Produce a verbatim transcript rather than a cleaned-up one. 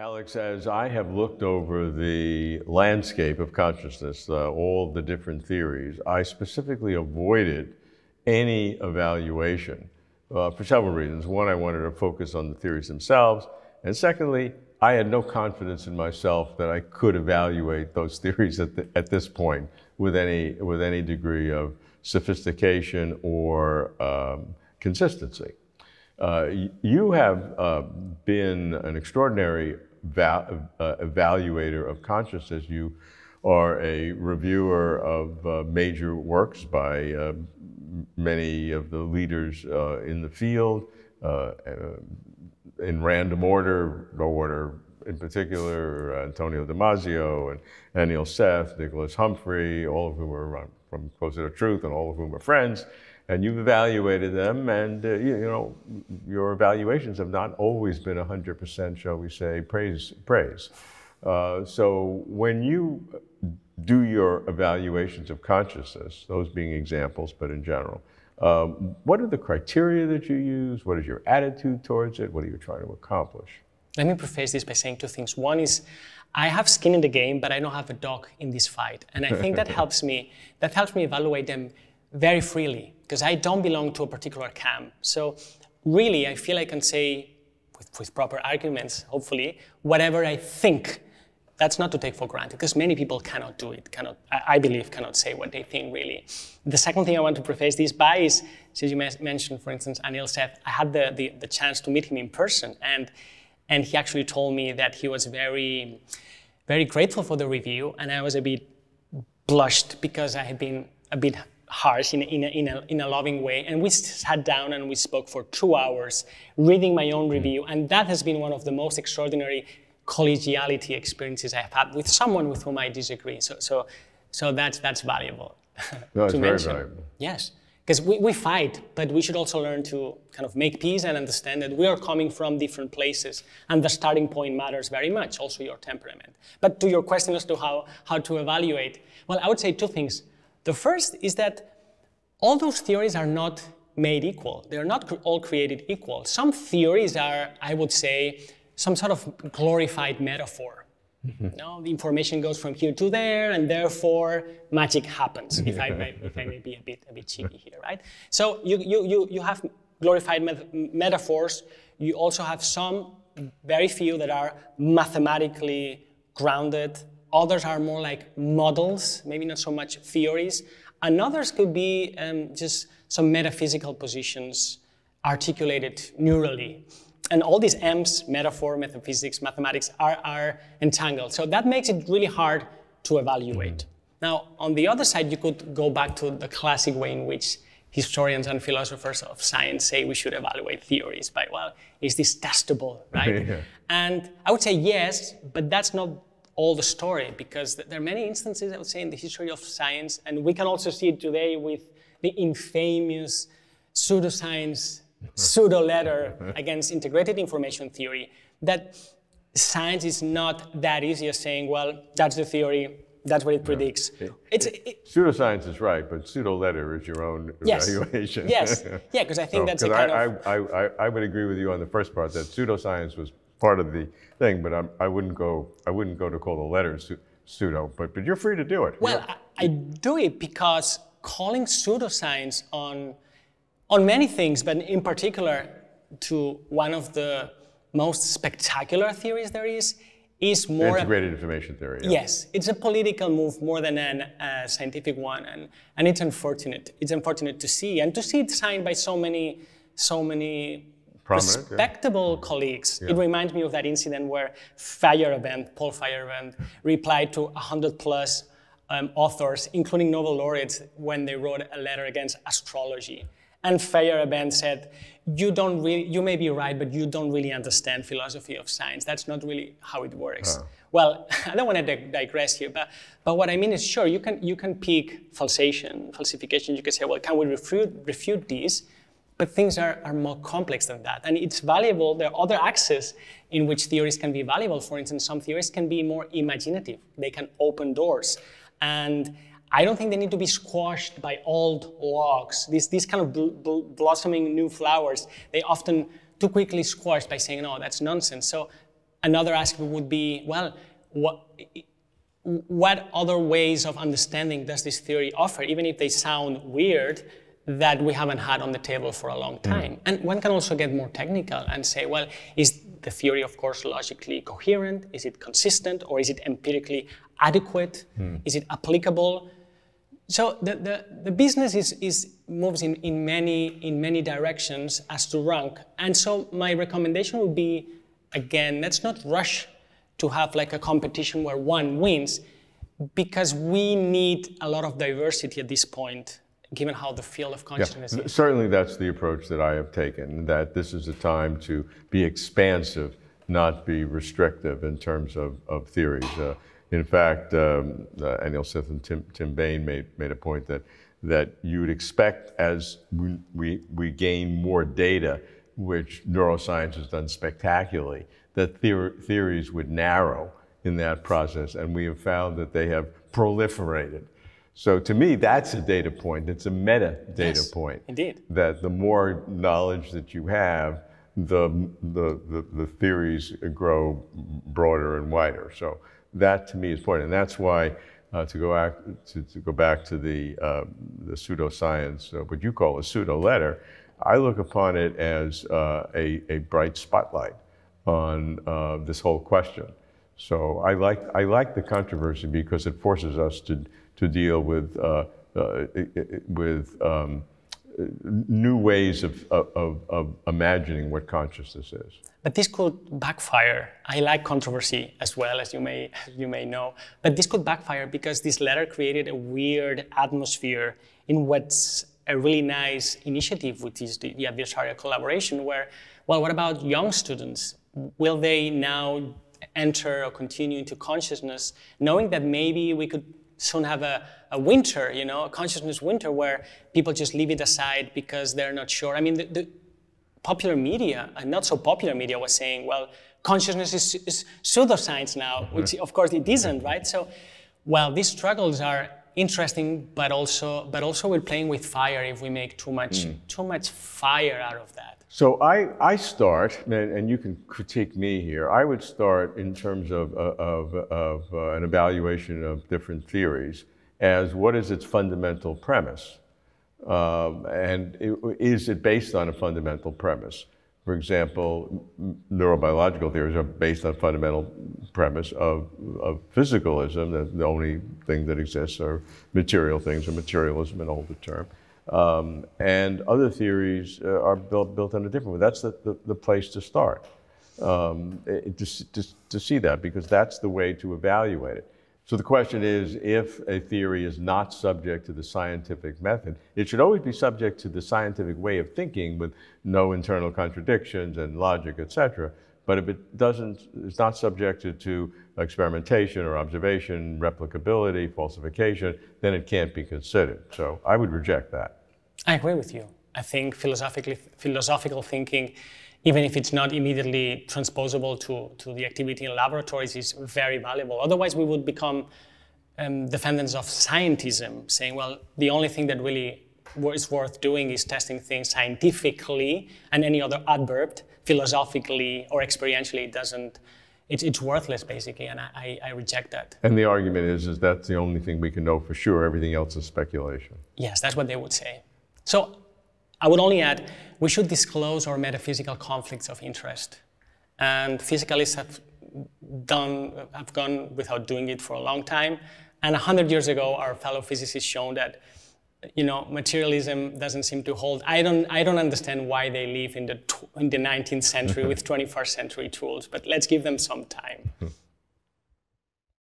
Alex, as I have looked over the landscape of consciousness, uh, all the different theories, I specifically avoided any evaluation uh, for several reasons. One, I wanted to focus on the theories themselves, and secondly, I had no confidence in myself that I could evaluate those theories at, the, at this point with any, with any degree of sophistication or um, consistency. Uh, you have uh, been an extraordinary va uh, evaluator of consciousness. You are a reviewer of uh, major works by uh, many of the leaders uh, in the field, uh, in random order, no order in particular, Antonio Damasio and Anil Seth, Nicholas Humphrey, all of whom are from Closer to Truth and all of whom are friends. And you've evaluated them, and uh, you, you know, your evaluations have not always been one hundred percent, shall we say, praise. praise. Uh, so when you do your evaluations of consciousness, those being examples, but in general, um, what are the criteria that you use? What is your attitude towards it? What are you trying to accomplish? Let me preface this by saying two things. One is, I have skin in the game, but I don't have a dog in this fight. And I think that helps me, that helps me evaluate them very freely, because I don't belong to a particular camp. So really, I feel I can say, with, with proper arguments, hopefully, whatever I think. That's not to take for granted, because many people cannot do it, cannot, I believe, cannot say what they think, really. The second thing I want to preface this by is, since you mentioned, for instance, Anil Seth, I had the, the, the chance to meet him in person, and, and he actually told me that he was very, very grateful for the review, and I was a bit blushed, because I had been a bit harsh in a, in, a, in, a, in a loving way. And we sat down and we spoke for two hours, reading my own review. And that has been one of the most extraordinary collegiality experiences I've had with someone with whom I disagree. So, so, so that's, that's valuable no, it's to very mention. Valuable. Yes, because we, we fight, but we should also learn to kind of make peace and understand that we are coming from different places. And the starting point matters very much, also your temperament. But to your question as to how, how to evaluate, well, I would say two things. The first is that all those theories are not made equal. They're not all created equal. Some theories are, I would say, some sort of glorified metaphor. Mm-hmm. You know, the information goes from here to there, and therefore magic happens, if, I, may, if I may be a bit, a bit cheeky here, right? So you, you, you, you have glorified met metaphors. You also have some, very few, that are mathematically grounded. Others are more like models, maybe not so much theories. And others could be um, just some metaphysical positions articulated neurally. And all these M's, metaphor, metaphysics, mathematics, are, are entangled. So that makes it really hard to evaluate. Mm-hmm. Now, on the other side, you could go back to the classic way in which historians and philosophers of science say we should evaluate theories by, well, is this testable, right? Yeah. And I would say yes, but that's not all the story, because there are many instances, I would say, in the history of science, and we can also see it today with the infamous pseudoscience, pseudo-letter against integrated information theory, that science is not that easy as saying, well, that's the theory, that's what it predicts. No. It, it's, it, it, pseudoscience is right, but pseudo-letter is your own yes. evaluation. Yes, yeah, because I think so, that's a kind I, of... I, I, I would agree with you on the first part, that pseudoscience was part of the thing, but I'm, I wouldn't go. I wouldn't go to call the letter pseudo. But but you're free to do it. Well, I, I do it because calling pseudoscience on on many things, but in particular to one of the most spectacular theories there is, is more integrated a, information theory. Yeah. Yes, it's a political move more than a uh, scientific one, and and it's unfortunate. It's unfortunate to see, and to see it signed by so many, so many. Respectable yeah. colleagues. Yeah. It reminds me of that incident where Feyerabend, Paul Feyerabend, replied to one hundred plus um, authors, including Nobel laureates, when they wrote a letter against astrology. And Feyerabend said, you don't really, you may be right, but you don't really understand philosophy of science. That's not really how it works. Huh. Well, I don't want to dig digress here, but, but what I mean is, sure, you can, you can pick falsation, falsification. You can say, well, can we refute, refute these? But things are, are more complex than that. And it's valuable, there are other axes in which theories can be valuable. For instance, some theories can be more imaginative. They can open doors. And I don't think they need to be squashed by old logs. These, these kind of bl bl blossoming new flowers, they often too quickly squashed by saying, no, that's nonsense. So Another aspect would be, well, what, what other ways of understanding does this theory offer, even if they sound weird, that we haven't had on the table for a long time? Mm. And one can also get more technical and say, well, is the theory, of course, logically coherent? Is it consistent, or is it empirically adequate? Mm. Is it applicable? So the, the, the business is, is moves in, in, many, in many directions as to rank. And so my recommendation would be, again, let's not rush to have like a competition where one wins, because we need a lot of diversity at this point, given how the field of consciousness yeah, is. Certainly that's the approach that I have taken, that this is a time to be expansive, not be restrictive in terms of, of theories. Uh, in fact, um, uh, Anil Seth and Tim, Tim Bain made, made a point that, that you would expect, as we, we, we gain more data, which neuroscience has done spectacularly, that theor theories would narrow in that process, and we have found that they have proliferated. So to me, that's a data point. It's a meta data yes, point. Indeed. That the more knowledge that you have, the, the, the, the theories grow broader and wider. So that to me is important. And that's why uh, to, go act, to, to go back to the, uh, the pseudoscience, uh, what you call a pseudo letter, I look upon it as uh, a, a bright spotlight on uh, this whole question. So I like, I like the controversy because it forces us to to deal with uh, uh, with um, new ways of, of, of imagining what consciousness is. But this could backfire. I like controversy as well, as you may you may know. But this could backfire because this letter created a weird atmosphere in what's a really nice initiative, which is the, the adversarial collaboration, where, well, what about young students? Will they now enter or continue into consciousness, knowing that maybe we could soon have a, a winter, you know, a consciousness winter where people just leave it aside because they're not sure. I mean, the, the popular media and not so popular media was saying, well, consciousness is, is pseudoscience now, mm-hmm. which of course it isn't, right? So, well, these struggles are interesting, but also, but also we're playing with fire if we make too much, mm. too much fire out of that. So I, I start, and, and you can critique me here, I would start in terms of, of, of uh, an evaluation of different theories as what is its fundamental premise? Um, and it, is it based on a fundamental premise? For example, neurobiological theories are based on a fundamental premise of, of physicalism, that the only thing that exists are material things, or materialism, an older term. Um, and other theories uh, are built, built on a different way. That's the, the, the place to start, um, it, to, to, to see that, because that's the way to evaluate it. So the question is, if a theory is not subject to the scientific method, it should always be subject to the scientific way of thinking with no internal contradictions and logic, et cetera. But if it doesn't, it's not subjected to experimentation or observation, replicability, falsification, then it can't be considered. So I would reject that. I agree with you. I think philosophically, philosophical thinking, even if it's not immediately transposable to, to the activity in laboratories, is very valuable. Otherwise, we would become um, defendants of scientism, saying, well, the only thing that really is worth doing is testing things scientifically, and any other adverb, philosophically or experientially, it doesn't, it's, it's worthless, basically, and I, I reject that. And the argument is, is that's the only thing we can know for sure, everything else is speculation. Yes, that's what they would say. So I would only add, we should disclose our metaphysical conflicts of interest. And physicalists have, done, have gone without doing it for a long time. And one hundred years ago, our fellow physicists shown that, you know, materialism doesn't seem to hold. I don't, I don't understand why they live in the, in the nineteenth century with twenty-first century tools, but let's give them some time.